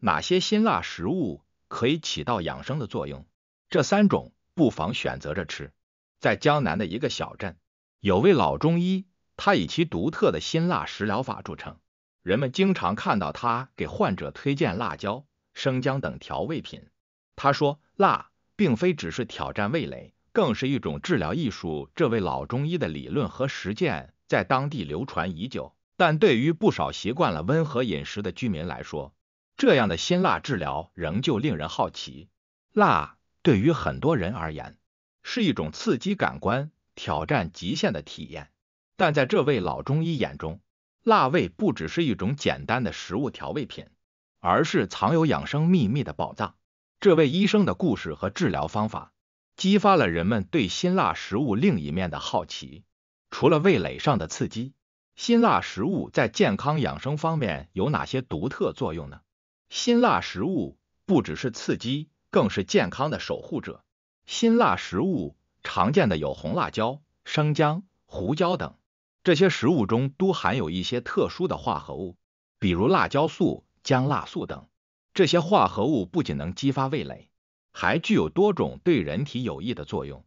哪些辛辣食物可以起到养生的作用？这三种不妨选择着吃。在江南的一个小镇，有位老中医，他以其独特的辛辣食疗法著称，人们经常看到他给患者推荐辣椒、生姜等调味品。他说，辣并非只是挑战味蕾，更是一种治疗艺术。这位老中医的理论和实践在当地流传已久，但对于不少习惯了温和饮食的居民来说，这样的辛辣治疗仍旧令人好奇。辣对于很多人而言是一种刺激感官、挑战极限的体验，但在这位老中医眼中，辣味不只是一种简单的食物调味品，而是藏有养生秘密的宝藏。这位医生的故事和治疗方法激发了人们对辛辣食物另一面的好奇。除了味蕾上的刺激，辛辣食物在健康养生方面有哪些独特作用呢？辛辣食物不只是刺激，更是健康的守护者。辛辣食物常见的有红辣椒、生姜、胡椒等，这些食物中都含有一些特殊的化合物，比如辣椒素、姜辣素等。这些化合物不仅能激发味蕾，还具有多种对人体有益的作用。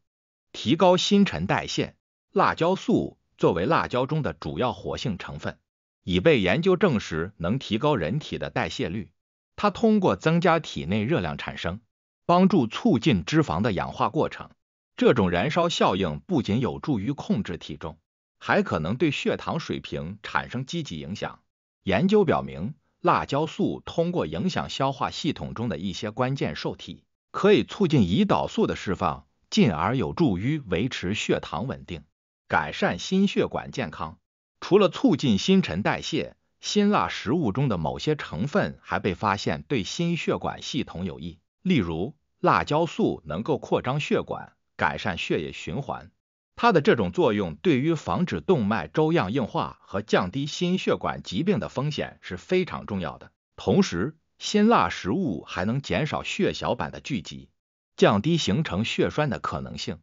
提高新陈代谢，辣椒素作为辣椒中的主要活性成分，已被研究证实能提高人体的代谢率。它通过增加体内热量产生，帮助促进脂肪的氧化过程。这种燃烧效应不仅有助于控制体重，还可能对血糖水平产生积极影响。研究表明，辣椒素通过影响消化系统中的一些关键受体，可以促进胰岛素的释放，进而有助于维持血糖稳定，改善心血管健康。除了促进新陈代谢，辛辣食物中的某些成分还被发现对心血管系统有益，例如辣椒素能够扩张血管，改善血液循环。它的这种作用对于防止动脉粥样硬化和降低心血管疾病的风险是非常重要的。同时，辛辣食物还能减少血小板的聚集，降低形成血栓的可能性。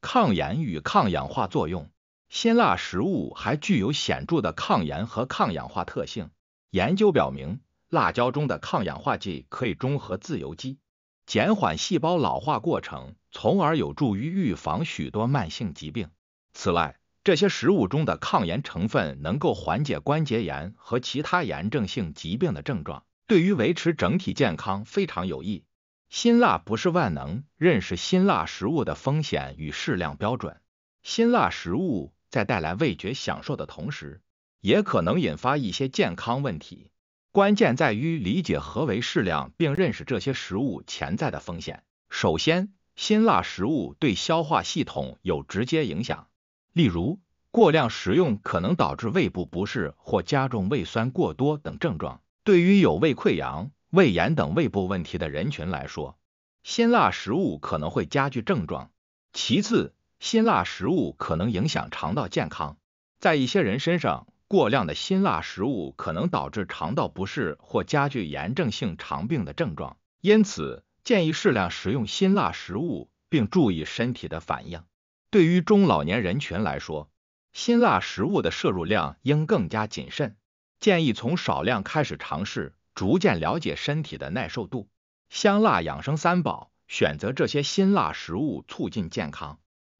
抗炎与抗氧化作用，辛辣食物还具有显著的抗炎和抗氧化特性。研究表明，辣椒中的抗氧化剂可以中和自由基，减缓细胞老化过程，从而有助于预防许多慢性疾病。此外，这些食物中的抗炎成分能够缓解关节炎和其他炎症性疾病的症状，对于维持整体健康非常有益。辛辣不是万能，认识辛辣食物的风险与适量标准。辛辣食物在带来味觉享受的同时，也可能引发一些健康问题。关键在于理解何为适量，并认识这些食物潜在的风险。首先，辛辣食物对消化系统有直接影响，例如过量食用可能导致胃部不适或加重胃酸过多等症状。对于有胃溃疡、胃炎等胃部问题的人群来说，辛辣食物可能会加剧症状。其次，辛辣食物可能影响肠道健康，在一些人身上，过量的辛辣食物可能导致肠道不适或加剧炎症性肠病的症状，因此建议适量食用辛辣食物，并注意身体的反应。对于中老年人群来说，辛辣食物的摄入量应更加谨慎，建议从少量开始尝试，逐渐了解身体的耐受度。香辣养生三宝，选择这些辛辣食物促进健康。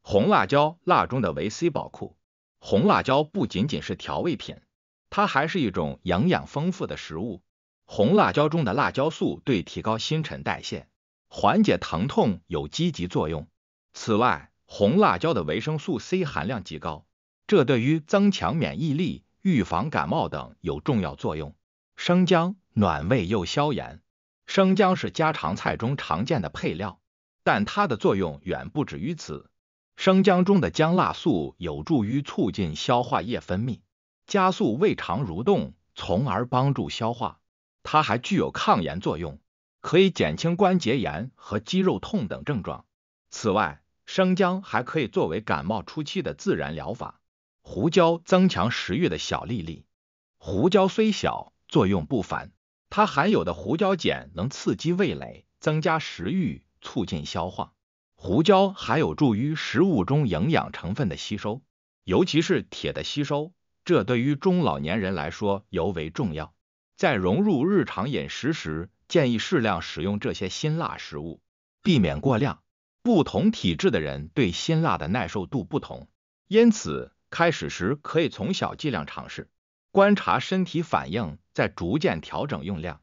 红辣椒，辣中的维 C 宝库。红辣椒不仅仅是调味品，它还是一种营养丰富的食物。红辣椒中的辣椒素对提高新陈代谢、缓解疼痛有积极作用。此外，红辣椒的维生素 C 含量极高，这对于增强免疫力、预防感冒等有重要作用。生姜，暖胃又消炎。生姜是家常菜中常见的配料，但它的作用远不止于此。生姜中的姜辣素有助于促进消化液分泌，加速胃肠蠕动，从而帮助消化。它还具有抗炎作用，可以减轻关节炎和肌肉痛等症状。此外，生姜还可以作为感冒初期的自然疗法。胡椒，增强食欲的小粒粒。胡椒虽小，作用不凡，它含有的胡椒碱能刺激味蕾，增加食欲，促进消化。胡椒还有助于食物中营养成分的吸收，尤其是铁的吸收，这对于中老年人来说尤为重要。在融入日常饮食时，建议适量使用这些辛辣食物，避免过量。不同体质的人对辛辣的耐受度不同，因此开始时可以从小剂量尝试，观察身体反应，再逐渐调整用量。